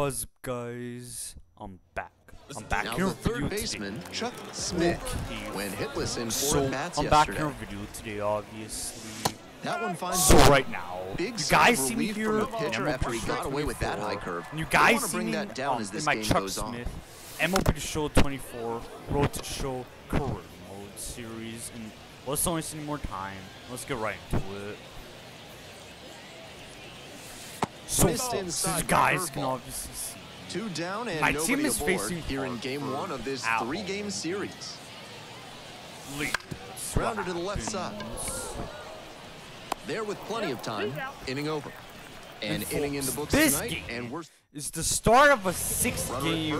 What's up, guys? I'm back now here with third baseman Chuck Smith went hitless in four bats yesterday. Obviously. That one finds so right now. You guys see me here. After he got away with that high curve. You guys see me in my Chuck Smith MLB The Show 24 Road to Show career mode series, and let's not waste any more time. Let's get right into it. So these guys can obviously see. Two down and my team is facing here in game one of this three-game series. Grounder to the left side. There with plenty of time. Inning over. And inning in the books tonight. And we're is the start of a six-game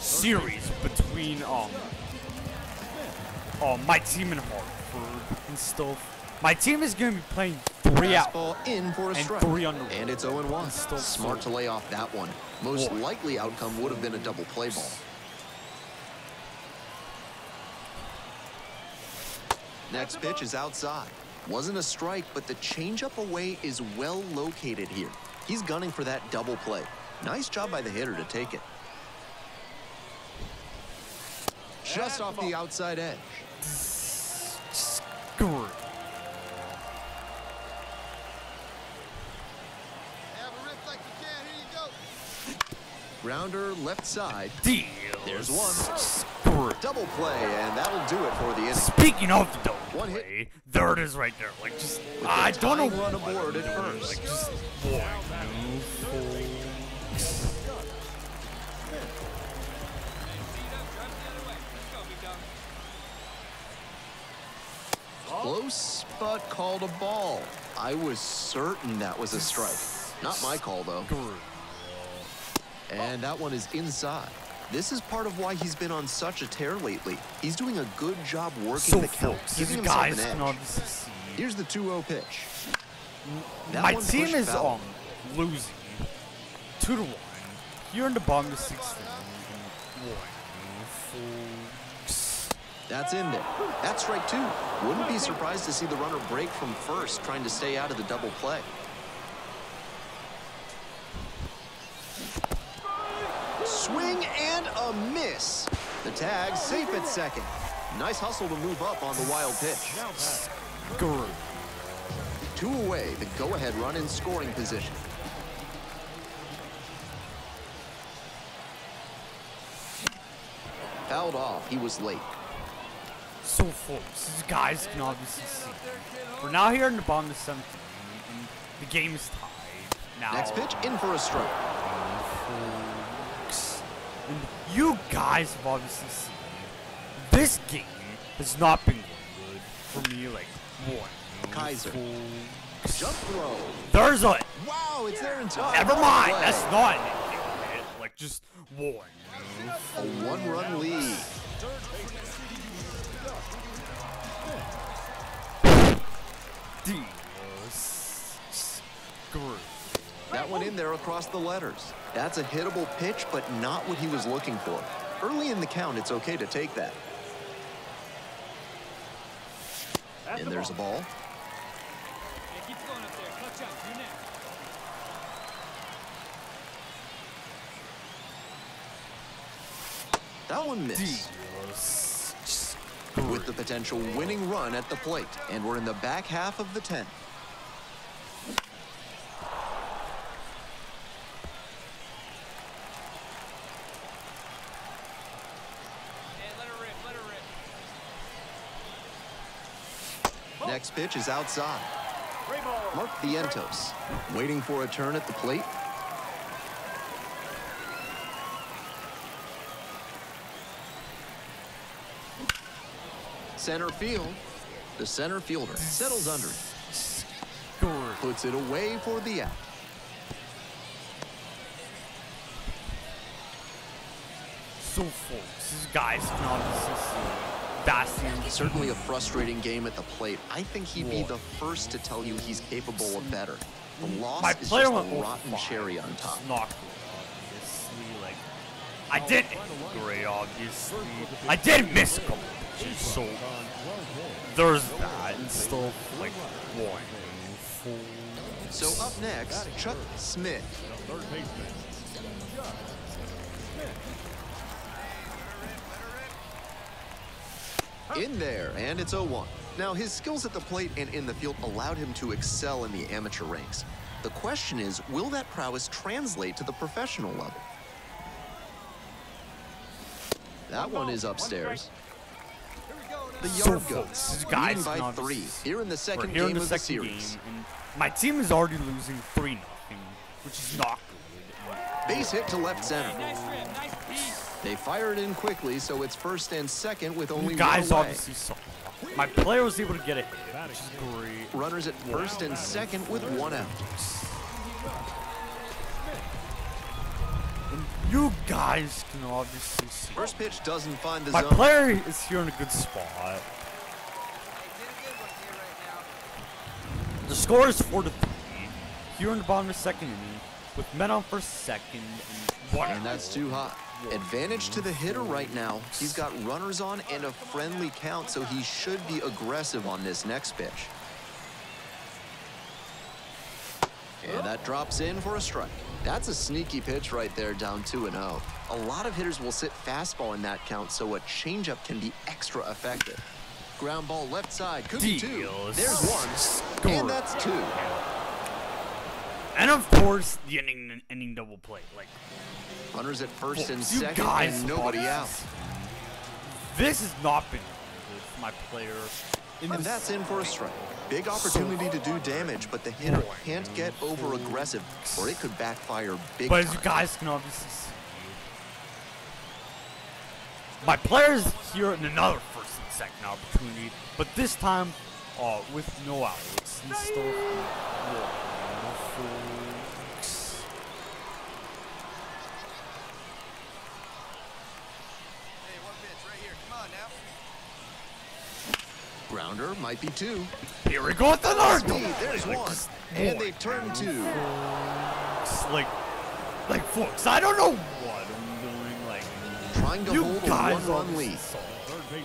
series between my team and Hartford and stuff. My team is going to be playing three out in for a strike. And 3-under. And it's 0-1. Smart to lay off that one. Most likely outcome would have been a double play ball. Next pitch is outside. Wasn't a strike, but the changeup away is well located here. He's gunning for that double play. Nice job by the hitter to take it. Just off the outside edge. Score. Grounder left side. Deal. There's one. Double play, and that'll do it for the inning. Speaking of the double play, there it is right there. Like, just, I don't know. Run aboard at first. Like, just, boy. Close, but called a ball. I was certain that was a strike. Not my call, though. And that one is inside. This is part of why he's been on such a tear lately. He's doing a good job working the count, giving himself an edge. Here's the 2-0 pitch. My team is losing 2-1 here in the bottom of the sixth. That's in there. That's right too. Wouldn't be surprised to see the runner break from first, trying to stay out of the double play. Swing and a miss. The tag safe at second. Nice hustle to move up on the wild pitch. Good. Two away. The go-ahead run in scoring position. Fouled off. He was late. So, folks, these guys can obviously see. We're now here in the bottom of the seventh. The game is tied. Now. Next pitch in for a strike. And you guys have obviously seen this game has not been good for me. Like Kaiser, jump throw. There's a wow. It's there in time. Never mind. Play. That's not an like just a one-run lead. That one in there across the letters. That's a hittable pitch, but not what he was looking for. Early in the count, it's okay to take that. And there's a ball. Yeah, keep going up there. Clutch up. You're next. That one missed. With the potential winning run at the plate. And we're in the back half of the 10th. Next pitch is outside. Mark Vientos waiting for a turn at the plate. Center field. The center fielder settles under it. Puts it away for the out. So folks, these guys can obviously see. Certainly a frustrating game at the plate. I think he'd be the first to tell you he's capable of better. The loss is just a rotten cherry on top. Not good, obviously. Like, I didn't great, obviously. I did miss a couple pitches, so there's that and stuff. Like, So up next, Chuck Smith. Chuck Smith. In there, and it's 0-1. Now, his skills at the plate and in the field allowed him to excel in the amateur ranks. The question is, will that prowess translate to the professional level? That one is upstairs. The Yard Goats leading by 3 here in the second game of the series. My team is already losing 3-0, which is not good. Base hit to left center. They fired in quickly, so it's first and second with only one away. My player was able to get a hit. Which is great. Runners at first and second with 1 out. And you guys can obviously see. First pitch doesn't find the zone. My player is here in a good spot. The score is 4-3. Here in the bottom of the second inning, with men on for second and 1. And that's too high. Advantage to the hitter right now. He's got runners on and a friendly count, so he should be aggressive on this next pitch. And that drops in for a strike. That's a sneaky pitch right there, down 2-0. A lot of hitters will sit fastball in that count, so a changeup can be extra effective. Ground ball left side, could be 2. There's 1, and that's 2. And of course, the ending double play. Like, runners at first and second, and nobody out. This has not been with my player. And that's in for a strike. Big opportunity to do damage, but the hitter can't get over aggressive, or it could backfire big time. But as you guys can obviously see, my player is here in another first and second opportunity, but this time with no outs. He's still Grounder might be 2. Here we go with the third. There's 1, and they've turned 2. Like folks, I don't know what I'm doing. Like, trying to hold a 1-run lead.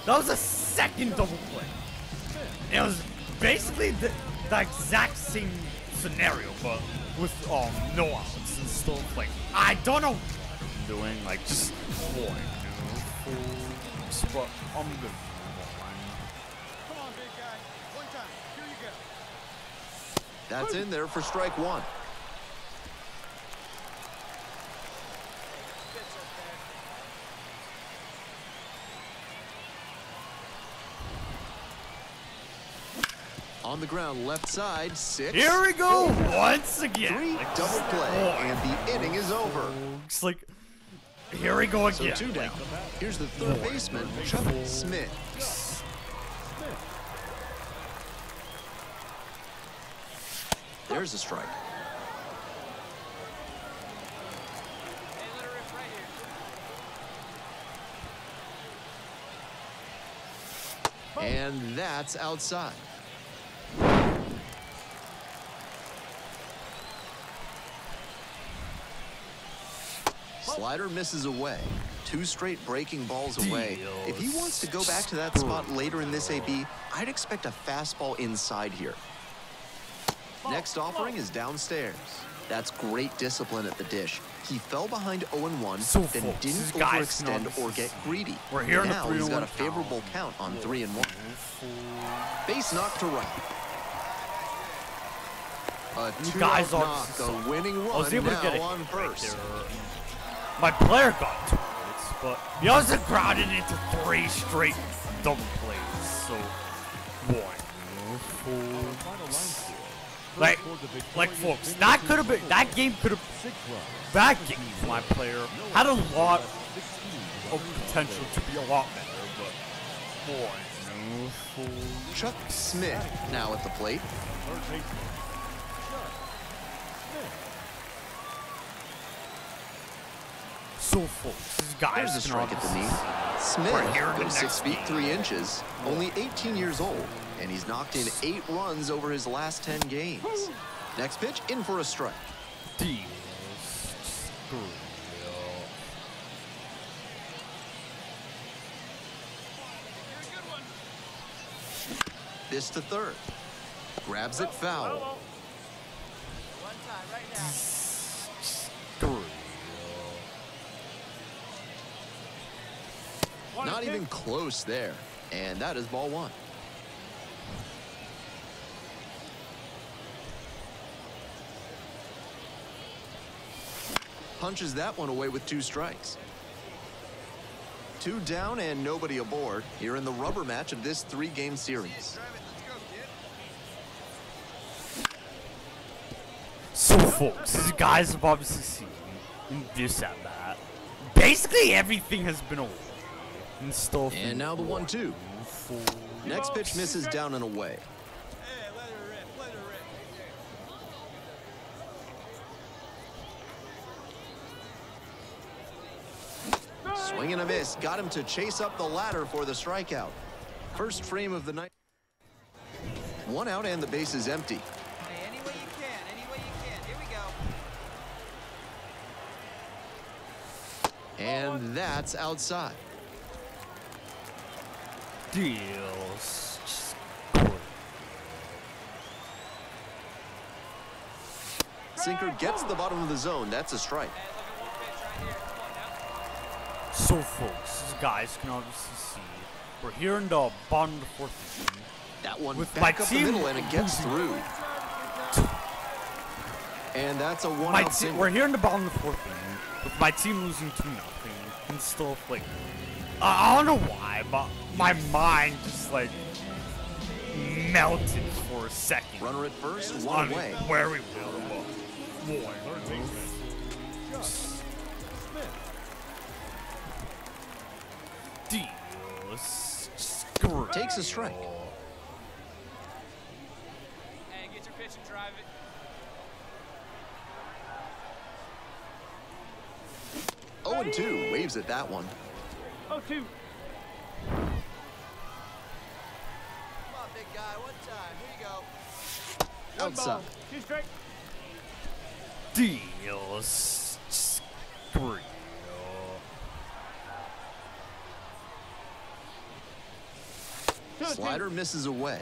That was a second double play. It was basically the exact same scenario, but with no offense and stuff. Like, I don't know what I'm doing. Like, just but I'm good. That's in there for strike 1. On the ground, left side, 6. Here we go once again. 3 double play, and the inning is over. It's like, here we go again. So 2 down. Here's the third baseman, Chuck Smith. There's a strike. And that's outside. Slider misses away. 2 straight breaking balls away. If he wants to go back to that spot later in this AB, I'd expect a fastball inside here. Next offering is downstairs. That's great discipline at the dish. He fell behind 0-1, then didn't overextend or get greedy. Now he's got a favorable count on 3-1. Base knock to right. A 2-out knock, a winning run now on first. My player got 2 hits, but he also grounded into 3 straight double plays. So, 1, 4. Like folks, that game, my player had a lot of potential to be a lot better, but boy. Chuck Smith now at the plate. So folks, this guy's a strike at the knee. Smith is 6 feet 3 inches, only 18 years old. And he's knocked in 8 runs over his last 10 games. Next pitch, in for a strike. This to third. Grabs it foul. Not even close there. And that is ball one. Punches that one away with two strikes. Two down and nobody aboard here in the rubber match of this three-game series. So, folks, this guys have obviously seen in this at bat. Basically, everything has been away. And now the 1-2. Next pitch misses down and away. Swing and a miss. Got him to chase up the ladder for the strikeout. First frame of the night. One out and the base is empty. Hey, any way you can, any way you can. Here we go. And that's outside. Deals. Sinker gets the bottom of the zone. That's a strike. So, folks, these guys can obviously see we're here in the bottom of the fourth inning. That one with back up the middle and it gets through. And that's a one-out single. We're here in the bottom of the fourth inning with my team losing 2-0 and still like. I don't know why, but my mind just like melted for a second. Runner at first, one away. Where we were, boy. Deal. Takes a strike. Hey, get your pitch and drive it. Oh, and 2 waves at that one. Oh, 2. Come on, big guy, one time. Here you go. Outside. 2 strike. Deals. Screen. Slider misses away. Hey,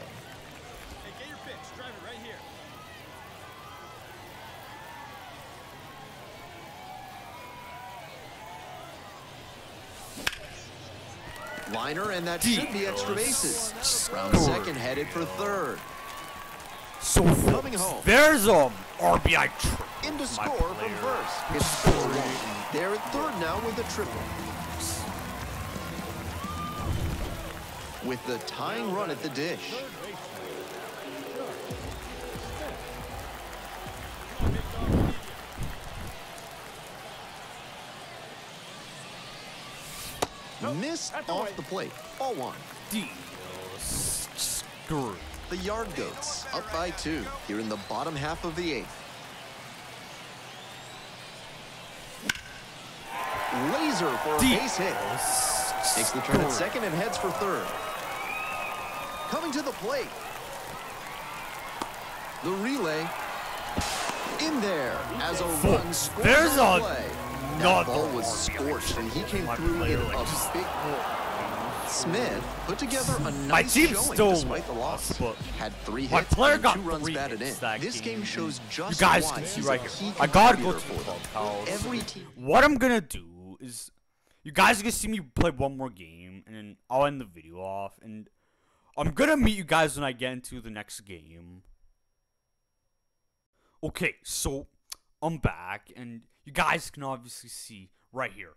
get your pitch. Drive it right here. Liner, and that should be extra bases. Round second, headed for third. So coming home, there's a RBI triple. Into score from first. It's 4-1. They're at third now with a triple. With the tying run at the dish. Missed off the plate. Ball one. Screw. The Yard Goats up by 2 here in the bottom half of the 8th. Laser for a base hit. Takes the turn at second and heads for third. Coming to the plate. The relay in there as a run scores. There's a play. That ball was scorched, and he came through in a big hole. Smith put together a nice showing despite the loss. Had 3 hits, my player got 2 runs batted in. This game shows just why. You guys can see right here. I gotta go to the clubhouse. What I'm gonna do is, you guys are gonna see me play one more game, and then I'll end the video off. And I'm gonna meet you guys when I get into the next game. Okay, so I'm back, and you guys can obviously see right here.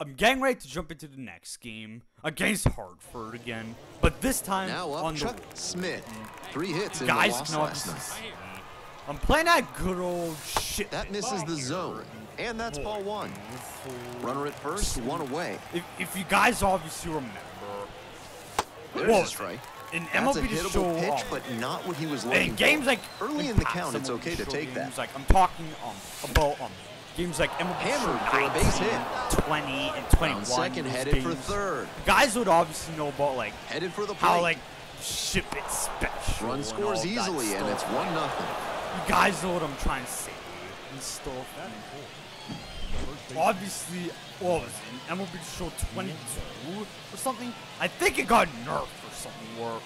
I'm getting ready to jump into the next game against Hartford again, but this time now up on Chuck Smith. 3 hits in the loss last night. I'm playing that good old shit. That misses the zone, and that's ball 1. Runner at first, 1 away. If you guys obviously remember, there's a strike. In that's MLB a hittable show, pitch, but not what he was looking in games for. Like early in the count, it's okay to take that. Like I'm talking about games like MLB Hammered for a base hit. 20 and 21. Second headed for third. You guys would obviously know about like headed for the plate. How like ship it special. Run scores easily and it's 1-0. You guys know what I'm trying to say. And stuff. Obviously, what was it? MLB The Show 22 or something. I think it got nerfed. Somewhere.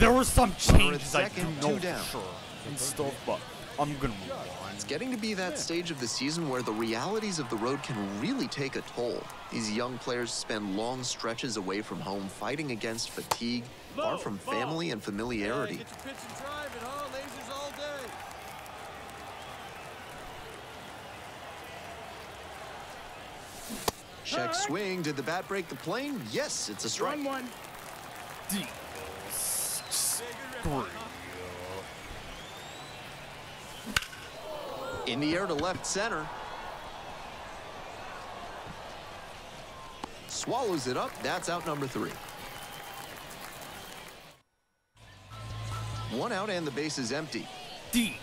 There were some changes I do know for sure and stuff, but I'm going to move on. It's getting to be that stage of the season where the realities of the road can really take a toll. These young players spend long stretches away from home fighting against fatigue, far from family and familiarity. Check swing. Did the bat break the plane? Yes, it's a strike. 1-1. Deep. In the air to left center. Swallows it up. That's out number 3. One out and the base is empty. Right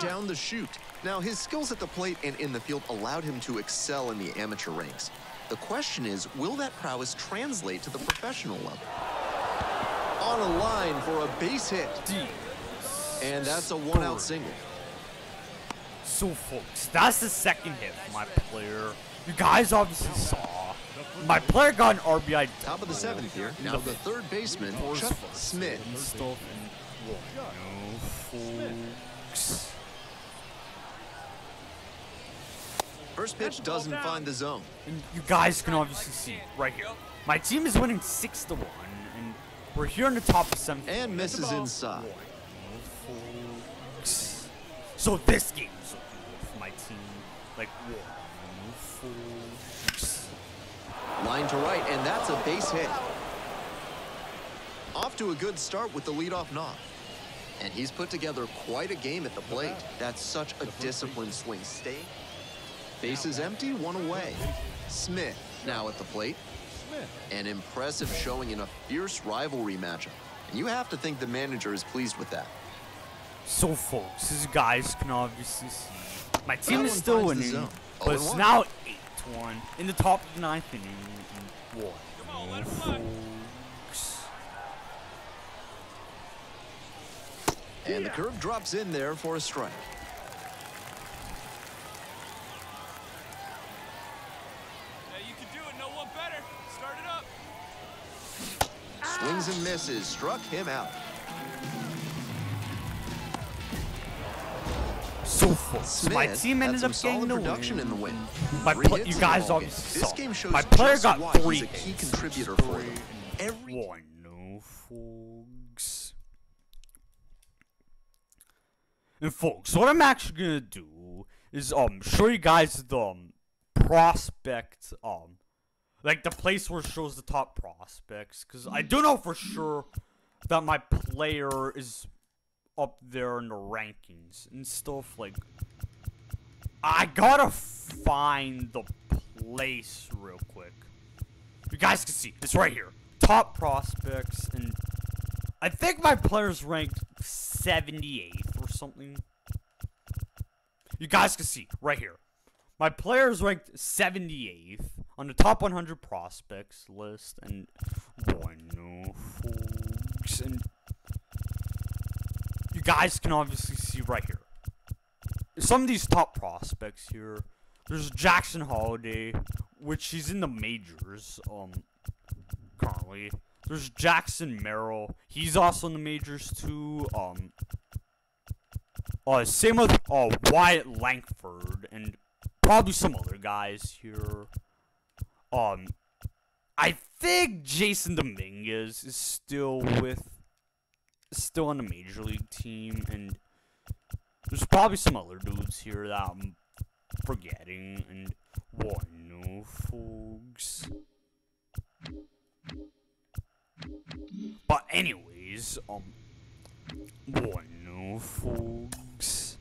down the chute. Now, his skills at the plate and in the field allowed him to excel in the amateur ranks. The question is, will that prowess translate to the professional level? On a line for a base hit. And that's a one-out single. So, folks, that's the second hit for my player. You guys obviously saw. My player got an RBI. Top of the 7th here. Now the third baseman, Chuck Smith. First pitch doesn't find the zone. And you guys can obviously see right here. My team is winning 6-1, and we're here in the top of 7th. And misses inside. So this game is looking good for my team. Like, line to right, and that's a base hit. Off to a good start with the leadoff knock. And he's put together quite a game at the plate. That's such a disciplined swing. Stay. Base is empty, one away. Smith now at the plate. An impressive showing in a fierce rivalry matchup. And you have to think the manager is pleased with that. So, folks, as you guys can obviously see, my team is still winning, but it's now 8-1 in the top of the 9th inning. And the curve drops in there for a strike. You can do it, no one better. Start it up. Swings and misses, struck him out. So Smith, my team ended up getting the win. In the win. You guys obviously saw. This game shows my player got 3 a key contributor for him. And folks, what I'm actually gonna do is show you guys the prospect like the place where it shows the top prospects, because I do know for sure that my player is up there in the rankings and stuff. Like, I gotta find the place real quick. You guys can see it's right here. Top prospects, and I think my player's ranked 78th or something. You guys can see right here. My player's ranked 78th on the top 100 prospects list, and folks, and you guys can obviously see right here. Some of these top prospects here. There's Jackson Holliday, which he's in the majors currently. There's Jackson Merrill. He's also in the majors too. Same with Wyatt Lankford and probably some other guys here. I think Jason Dominguez is still on the major league team, and there's probably some other dudes here that I'm forgetting. And folks. But anyways, folks.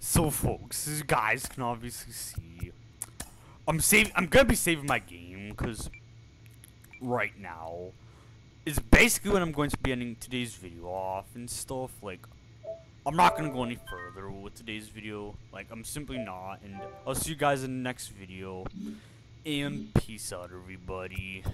So, folks, as you guys can obviously see, I'm gonna be saving my game, because right now is basically when I'm going to be ending today's video off and stuff. Like, I'm not gonna go any further with today's video. Like, I'm simply not. And I'll see you guys in the next video. And peace out, everybody.